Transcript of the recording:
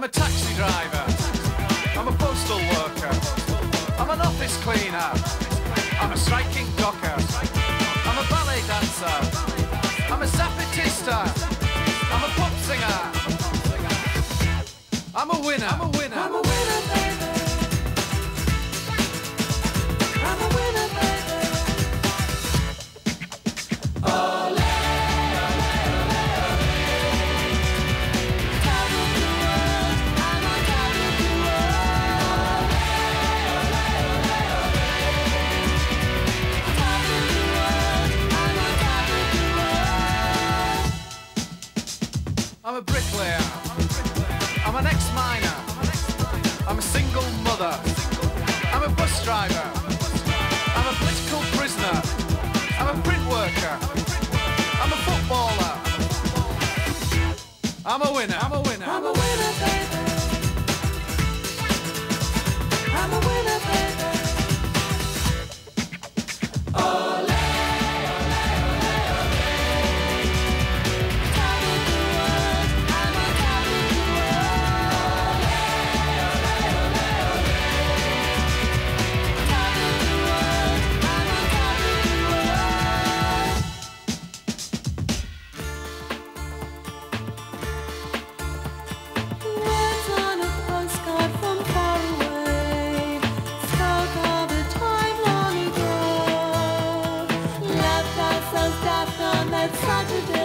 I'm a taxi driver, I'm a postal worker, I'm an office cleaner, I'm a striking docker, I'm a ballet dancer, I'm a sapatista, I'm a pop singer, I'm a winner, I'm a winner, I'm a winner, baby. I'm a winner, baby. Oh, I'm a bricklayer, I'm an ex-miner, I'm a single mother, I'm a bus driver, I'm a political prisoner, I'm a print worker, I'm a footballer, I'm a winner, I'm a winner, I'm a winner, baby. I'm a winner, baby. Oh, Saturday.